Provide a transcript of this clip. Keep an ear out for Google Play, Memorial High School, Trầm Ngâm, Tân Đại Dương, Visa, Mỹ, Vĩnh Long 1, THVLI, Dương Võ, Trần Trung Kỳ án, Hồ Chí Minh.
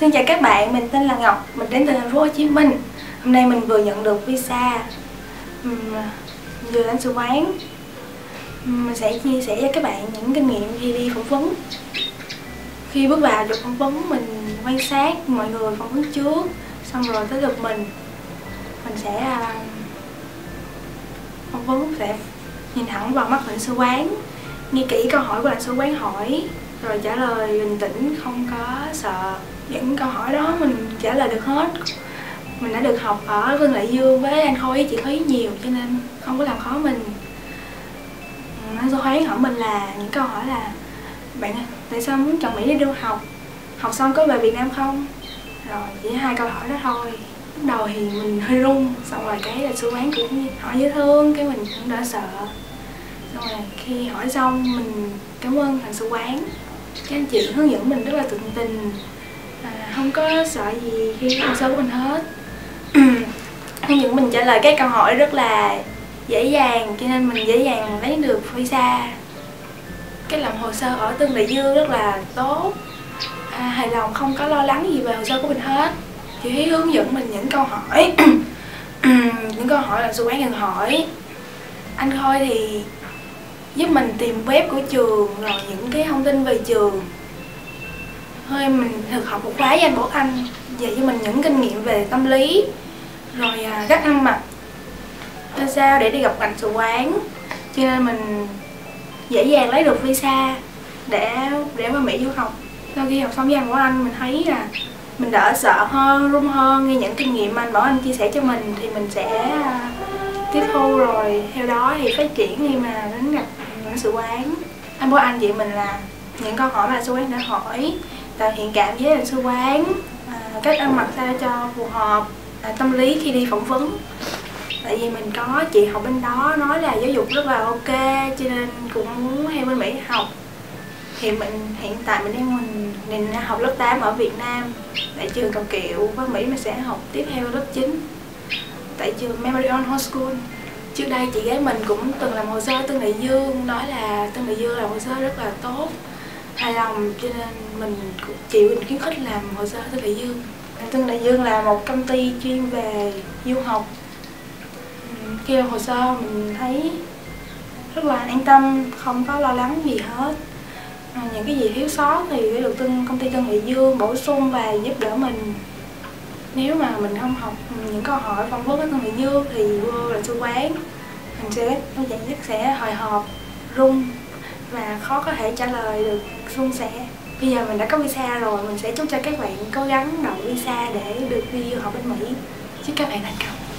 Xin chào các bạn, mình tên là Ngọc, mình đến từ thành phố Hồ Chí Minh. Hôm nay mình vừa nhận được visa, vừa đến sứ quán. Mình sẽ chia sẻ cho các bạn những kinh nghiệm khi đi phỏng vấn. Khi bước vào được phỏng vấn, mình quan sát mọi người phỏng vấn trước, xong rồi tới lượt mình sẽ phỏng vấn, sẽ nhìn thẳng vào mắt lãnh sự quán, nghe kỹ câu hỏi của lãnh sự quán hỏi, rồi trả lời bình tĩnh, không có sợ. Những câu hỏi đó mình trả lời được hết. Mình đã được học ở Tân Đại Dương với anh Khôi với chị Thúy nhiều, cho nên không có làm khó mình. Lãnh sự quán hỏi mình là những câu hỏi là: bạn tại sao muốn chọn Mỹ để du học? Học xong có về Việt Nam không? Rồi chỉ hai câu hỏi đó thôi. Lúc đầu thì mình hơi run, xong rồi cái lãnh sự quán cũng hỏi dễ thương, cái mình cũng đã sợ. Xong rồi khi hỏi xong, mình cảm ơn lãnh sự quán. Các anh chị hướng dẫn mình rất là tận tình, không có sợ gì khi hồ sơ của mình hết. Hướng dẫn mình trả lời các câu hỏi rất là dễ dàng, cho nên mình dễ dàng lấy được visa. Cái làm hồ sơ ở Tân Đại Dương rất là tốt, hài lòng, không có lo lắng gì về hồ sơ của mình hết. Chị Thúy hướng dẫn mình những câu hỏi những câu hỏi là sự quán cần hỏi. Anh Khôi thì giúp mình tìm web của trường, rồi những cái thông tin về trường. Hơi mình thực học một khóa với anh Bảo Anh, dạy cho mình những kinh nghiệm về tâm lý, rồi cách ăn mặc làm sao để đi gặp lãnh sự quán, cho nên mình dễ dàng lấy được visa để qua Mỹ du học. Sau khi học xong với anh Bảo Anh, mình thấy là mình đỡ sợ hơn, run hơn. Nghe những kinh nghiệm anh Bảo Anh chia sẻ cho mình thì mình sẽ tiếp thu, rồi theo đó thì phát triển khi mà đến gặp lãnh sự quán. Anh Bảo Anh dạy mình là những câu hỏi mà lãnh sự quán đã hỏi, tạo thiện cảm với lãnh sự quán, cách ăn mặc sao cho phù hợp, tâm lý khi đi phỏng vấn. Tại vì mình có chị học bên đó nói là giáo dục rất là ok, cho nên cũng muốn theo bên Mỹ học. Thì hiện tại mình đang học lớp 8 ở Việt Nam tại trường Cầu Kiệu. Bên Mỹ mình sẽ học tiếp theo lớp 9 tại trường Memorial High School. Trước đây chị gái mình cũng từng làm hồ sơ Tân Đại Dương, nói là Tân Đại Dương làm hồ sơ rất là tốt, hài lòng, cho nên chị mình khuyến khích làm hồ sơ Tân Đại Dương. Tân Đại Dương là một công ty chuyên về du học. Khi làm hồ sơ mình thấy rất là an tâm, không có lo lắng gì hết. Những cái gì thiếu sót thì phải được công ty Tân Đại Dương bổ sung và giúp đỡ mình. Nếu mà mình không học những câu hỏi phỏng vấn với Tân Đại Dương thì vô lãnh sự quán mình sẽ hồi hộp, run và khó có thể trả lời được suôn sẻ. Bây giờ mình đã có visa rồi, mình sẽ chúc cho các bạn cố gắng đậu visa để được đi du học bên Mỹ. Chúc các bạn thành công.